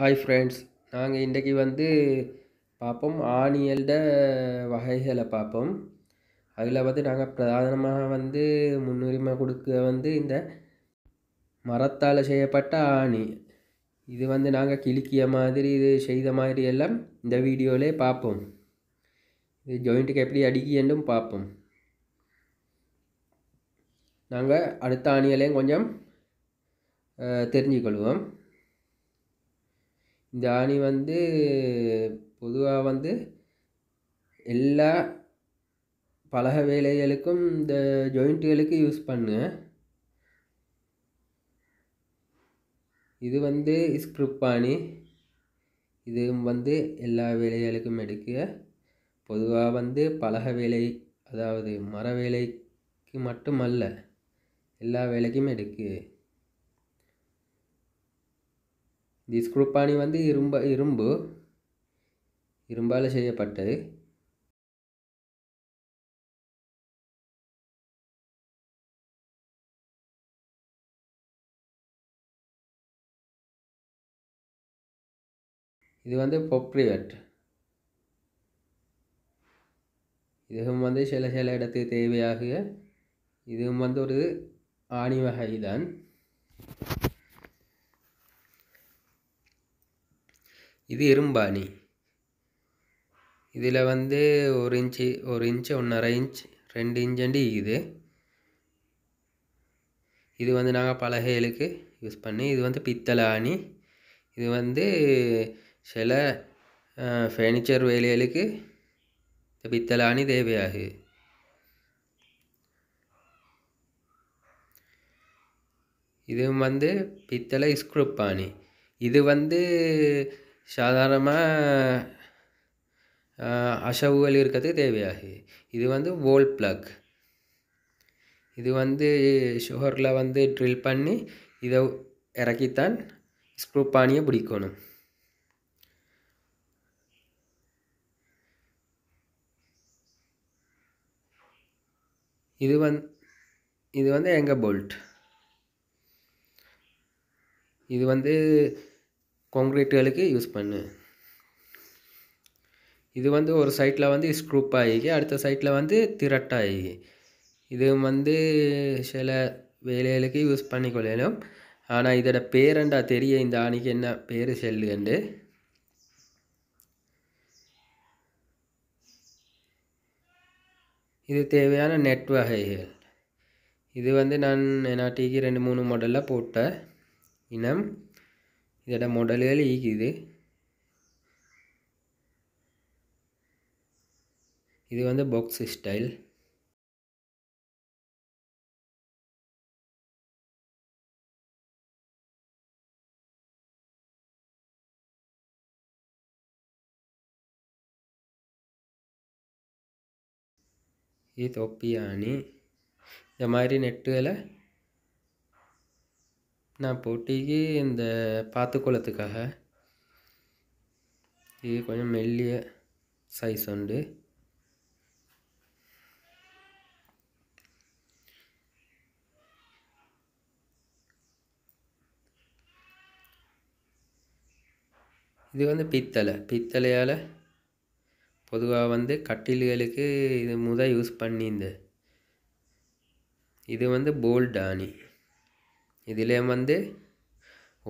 Hi friends, நாங்கள் இன்றைக்கு வந்து பார்ப்போம் ஆணியல்ட வகைகளை பார்ப்போம். அதில் வந்து நாங்கள் பிரதானமாக வந்து முன்னுரிமை கொடுக்க வந்து இந்த மரத்தால் செய்யப்பட்ட ஆணி. இது வந்து நாங்கள் கிளிக்கிய மாதிரி இது செய்த மாதிரி எல்லாம் இந்த வீடியோவிலே பார்ப்போம். இது ஜாயிண்ட்டுக்கு எப்படி அடிக்கின்றும் பார்ப்போம். நாங்கள் அடுத்த ஆணிகளையும் கொஞ்சம் தெரிஞ்சுக்கொள்வோம். இந்த ஆணி வந்து பொதுவாக வந்து எல்லா பலகை வேலைகளுக்கும் இந்த ஜாயிண்ட்டுகளுக்கு யூஸ் பண்ணு. இது வந்து ஸ்க்ரூப் ஆணி. இதுவும் வந்து எல்லா வேலைகளுக்கும் எடுக்க பொதுவாக வந்து பலகை வேலை, அதாவது மர வேலைக்கு மட்டுமல்ல எல்லா வேலைக்கும் எடுக்கு. இந்த ஸ்க்ரூ பாணி வந்து இரும்பால் செய்யப்பட்டது. இது வந்து பொப்ரிவெட். இதுவும் வந்து சில சில இடத்துக்கு தேவையாக. இதுவும் வந்து ஒரு ஆணி வகைதான். இது இரும்பாணி. இதில் வந்து ஒரு இன்ச்சு 1.5 இன்ச் 2 இன்ச்ண்டு இது இது வந்து நாங்கள் பலகைகளுக்கு யூஸ் பண்ணி. இது வந்து பித்தளை ஆணி. இது வந்து சில ஃபர்னிச்சர் வேலைகளுக்கு இந்த பித்தளை ஆணி தேவையாகு. இதுவும் வந்து பித்தளை ஸ்க்ரூப் ஆணி. இது வந்து சாதாரணமாக அசவுகள் இருக்கிறதுக்கு தேவையாகு. இது வந்து வோல் பிளக். இது வந்து சுகரில் வந்து ட்ரில் பண்ணி இதை இறக்கித்தான் ஸ்க்ரூ பாணியை பிடிக்கணும். இது வந்து எங்கள் போல்ட். இது வந்து கான்கிரீட்டுகளுக்கு யூஸ் பண்ணு. இது வந்து ஒரு சைட்டில் வந்து ஸ்க்ரூப் ஆகி அடுத்த சைட்டில் வந்து திரட்டாகி. இது வந்து சில வேலைகளுக்கு யூஸ் பண்ணிக்கொள்ளணும். ஆனால் இதோட பேரண்டா தெரிய இந்த ஆணிக்கு என்ன பேர் செல்லுண்டு. இது தேவையான நெட் வகைகள். இது வந்து நான் நாட்டிக்கு 2-3 மாடலில் போட்ட இனம். இதோட மாடல்கள் ஈக்குது. இது வந்து பாக்ஸ் ஸ்டைல். இது தொப்பியாணி. இந்த மாதிரி நெட்டுகளை நான் போட்டிக்கு இந்த பார்த்துக்கொள்ளத்துக்காக. இது கொஞ்சம் மெல்லிய சைஸ் உண்டு. இது வந்து பித்தளையால் பொதுவாக வந்து கட்டில்களுக்கு இது முதல் யூஸ் பண்ணியிருந்த. இது வந்து போல்ட் ஆணி. இதிலே வந்து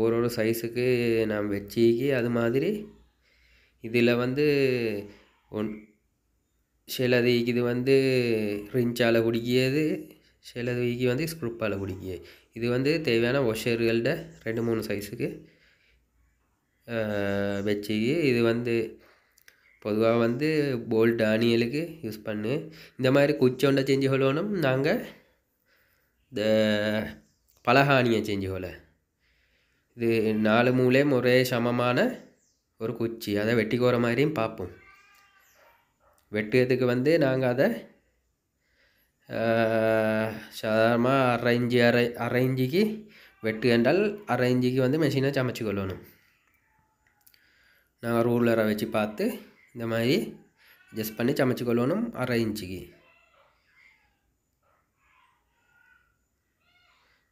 ஒரு சைஸுக்கு நாம் வச்சிக்கி அது மாதிரி. இதில் வந்து சிலது இது வந்து ரிஞ்சால் பிடிக்கியது, சிலது வந்து ஸ்க்ரூப்பால் பிடிக்கியது. இது வந்து தேவையான ஒஷர்கள்ட 2-3 சைஸுக்கு வச்சிக்கி. இது வந்து பொதுவாக வந்து போல்ட் ஆணிகளுக்கு யூஸ் பண்ணு. இந்த மாதிரி குச்சோண்டை செஞ்சு கொள்ளணும். நாங்கள் இந்த பலகாணியை செஞ்சு கொள்ள இது 4 மூலையும் ஒரே சமமான ஒரு குச்சி அதை வெட்டி கோர மாதிரியும் பார்ப்போம். வெட்டுறதுக்கு வந்து நாங்கள் அதை சாதாரணமாக அரைஞ்சிக்கு வெட்டு என்றால் அரைஞ்சிக்கு வந்து மெஷினை சமைச்சு கொள்ளணும். நாங்கள் ரூலரை வச்சு பார்த்து இந்த மாதிரி அட்ஜஸ்ட் பண்ணி சமைச்சு கொள்ளணும் 1/2 இன்ச்சுக்கு.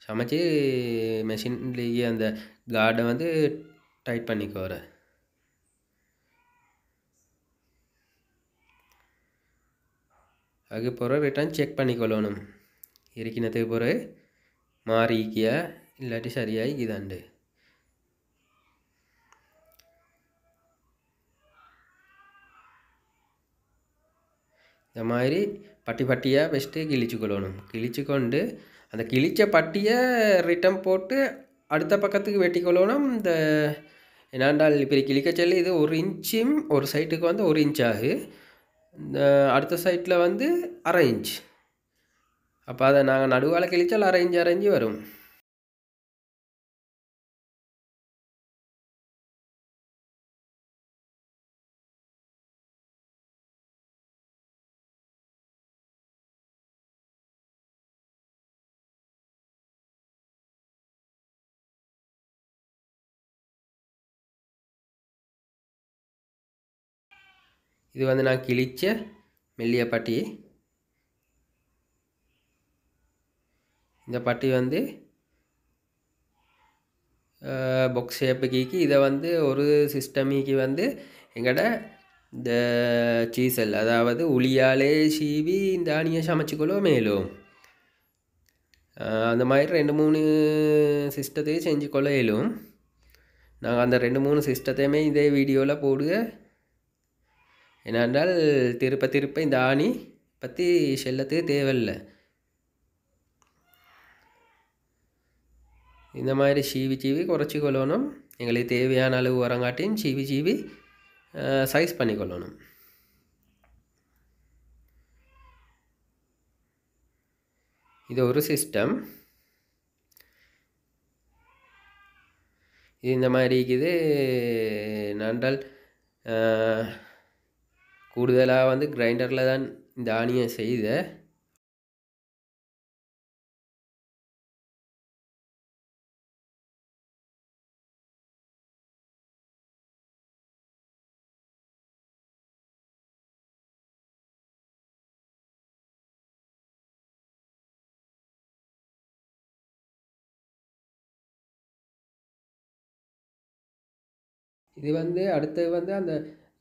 சமைச்சி மெஷின்லேயே அந்த கார்டை வந்து டைட் பண்ணிக்க வர आगे पर रिटर्न चेक पड़कोलोन इरीपर मारी इलाट सर इदे इतमी पटी पटिया फर्स्ट किलोण किको अ पटिया रिटर्न पट्टु अड़ पकड़ वेटिकोलोण किचल इत और इंचम और सैट्क वो और इंच आगे अड़ सैटल वो अरे इंच अल किचल अरे इंच वो இது வந்து நான் கிழிச்ச மெல்லிய பட்டி இந்த பட்டி வந்து பாக்ஸ் ஷேப்புக்கு இத வந்து ஒரு சிஸ்டமிக்கு வந்து எங்கட இந்த சீசல் அதாவது உளியாலே சீவி இந்த ஆனியை சமைச்சுக்கலோ மேலோ அந்த மாதிரி ரெண்டு மூணு சிஸ்டத்தை செஞ்சு கொள்ளையிலும் நான் அந்த ரெண்டு மூணு சிஸ்டத்தையுமே இதே வீடியோல போடுறேன் ஏனென்றால் திருப்ப திருப்ப இந்த ஆணி பற்றி செல்லத்துக்கு தேவையில்லை இந்த மாதிரி சீவி சீவி குறைச்சி கொள்ளணும் எங்களுக்கு தேவையான அளவு வரங்காட்டியும் சீவி சீவி சைஸ் பண்ணி கொள்ளணும் இது ஒரு சிஸ்டம் இது இந்த மாதிரி இருக்குது ஏனென்றால் कूड़ा वो ग्रैंडर दानिया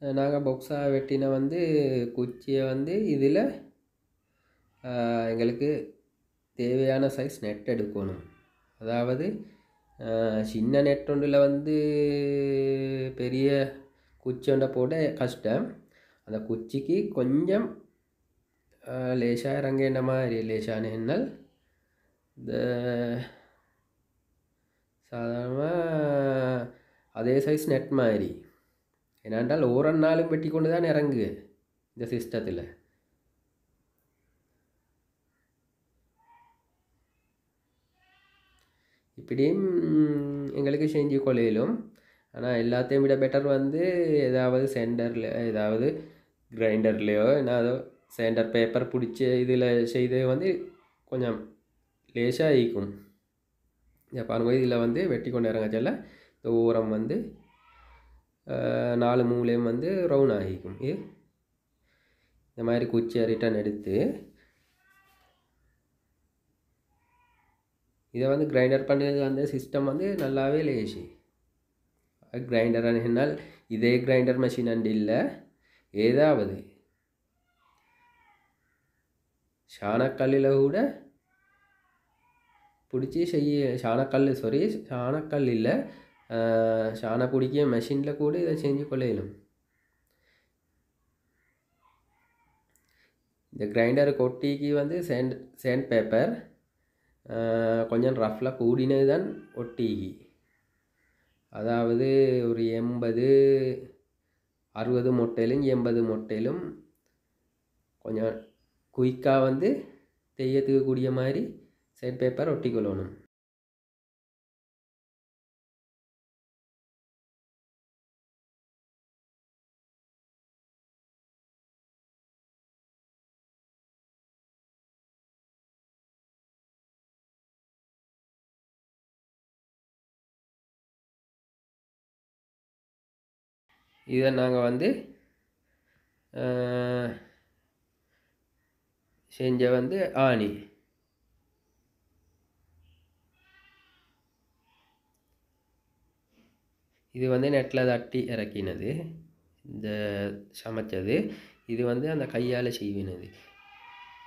इतनी अ बॉक्सा वेटिन वो कुचिया वो देवान सैज़ नेटकोण अट्ट वो कुचों पोट कष्ट अच्छी की कुंजम लेशा मारे लेशान साधारण अदे सैज़ नेट मारी ऐसा ओर वेटिको इन सिस्टत इपड़ी सेल आना एल बेटर वो सेन्टर एदावदु ग्रैंडरलो ऐसा सेन्टर पेपर पिछड़ी इतनी कुछ लेशा पांग वो वेटिको चल ओर वो नालू मूल वो रौन आमारी कुछ रिटर्न वो ग्रैंडर पड़े सिस्टम वो ना लेसि ग्रैंडर इे ग्रैंडर मशीन एदावद शाणकल पिछड़ी शाणकल सारी शाणकल शाना पिड़ी मशीन कूड़ा इतना से ग्रैंडर कोटी की वो सैंड पेपर कुछ रफ्ल कूड़न ओटी अदावद और अरुद मोटल मोटल कुछ कुयिका वो तेयकूर मारे सैंड पेपर ओटिकोलोण इधर नांगा वंदे सेंजा वंदे आनी இது வந்து நெட்டில் தட்டி இறக்கினது இந்த சமைச்சது. இது வந்து அந்த கையால் செய்வினது.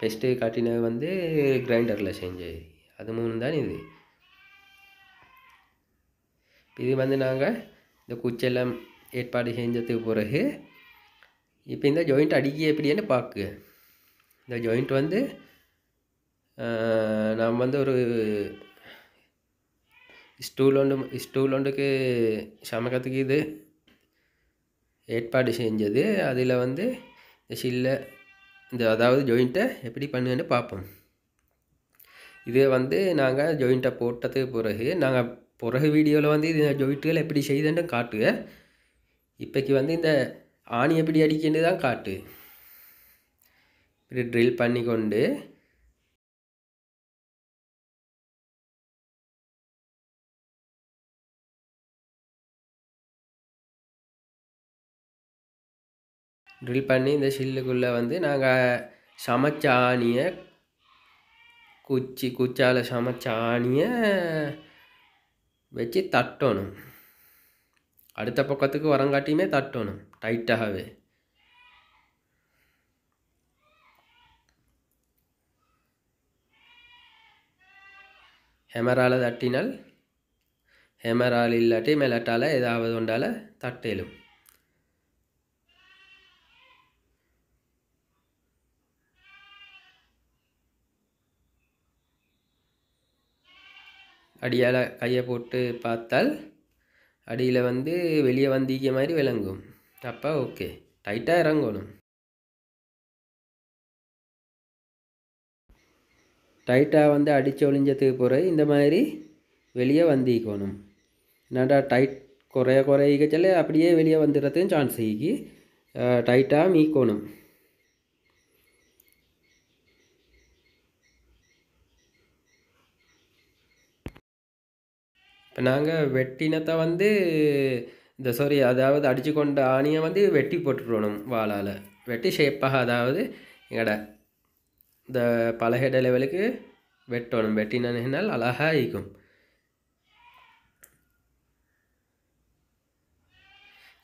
பெஸ்ட்டு காட்டினது வந்து கிரைண்டரில் செஞ்சது. அது மூணு தான் இது. இது வந்து நாங்கள் இந்த குச்செல்லாம் ஏற்பாடு செஞ்சதுக்கு பிறகு இப்போ இந்த ஜாயிண்ட் அடிக்க எப்படின்னு பார்க்க. இந்த ஜாயிண்ட் வந்து நாம் வந்து ஒரு ஸ்டூலொண்டுக்கு சமைக்கிறதுக்கு இது ஏற்பாடு செஞ்சது. அதில் வந்து இந்த சில்லை இந்த அதாவது ஜாயிண்ட்டை எப்படி பண்ணுன்னு பார்ப்போம். இது வந்து நாங்கள் ஜாயிண்ட்டை போட்டதுக்கு பிறகு நாங்கள் பிறகு வீடியோவில் வந்து இந்த ஜாயிண்ட்டுகள் எப்படி செய்யுதுன்னு காட்டுங்க. இப்போக்கி வந்து இந்த ஆணி எப்படி அடிக்கின்னு தான் காட்டு. இப்படி ட்ரில் பண்ணி கொண்டு ட்ரில் பண்ணி இந்த ஷில்லுக்குள்ளே வந்து நாங்கள் சமைச்ச ஆணியை குச்சால் சமைச்ச ஆணியை வச்சு தட்டணும். அடுத்த பக்கத்துக்கு வரங்காட்டியுமே தட்டணும் டைட்டாகவே. ஹெமரால் தட்டினால் ஹெமரால் இல்லாட்டி மெலட்டால் ஏதாவது ஒன்றால் தட்டலும். அடியால் கையை போட்டு பார்த்தால் அடியில் வந்து வெளியே வந்திக்க மாதிரி விளங்கும். அப்போ ஓகே டைட்டாக இறங்கணும். டைட்டாக வந்து அடித்து ஒழிஞ்சதுக்கு பிறகு இந்த மாதிரி வெளியே வந்திக்கணும். என்னடா டைட் குறைய குறையச்சல அப்படியே வெளியே வந்துடுறதுக்கு சான்ஸ் இருக்கு. டைட்டாக மீக்கணும். இப்போ நாங்கள் வெட்டினத்தை வந்து இந்த அதாவது அடித்து கொண்ட ஆணியை வந்து வெட்டி போட்டுடணும் வாளால். வெட்டி ஷேப்பாக அதாவது எங்கடா இந்த பலகடை லெவலுக்கு வெட்டணும். வெட்டினால் அழகாக இருக்கும்.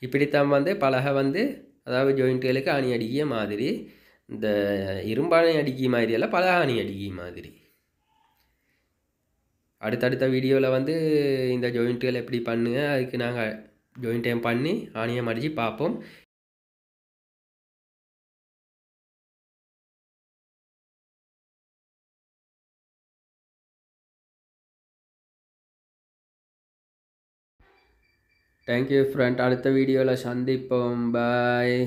இப்படித்தான் வந்து பலகை வந்து அதாவது ஜாயிண்ட்டுகளுக்கு ஆணி அடிக்கிய மாதிரி இந்த இரும்பாணி அடிக்கிய மாதிரி எல்லாம் பலகை ஆணி அடிக்கிய மாதிரி. அடுத்தடுத்த வீடியோவில் வந்து இந்த ஜாயிண்ட்டுகள் எப்படி பண்ணுங்க அதுக்கு நாங்கள் ஜாயிண்ட்டையும் பண்ணி ஆணியம் அடித்து பார்ப்போம். Thank you friend. அடுத்த வீடியோவில் சந்திப்போம். பாய்.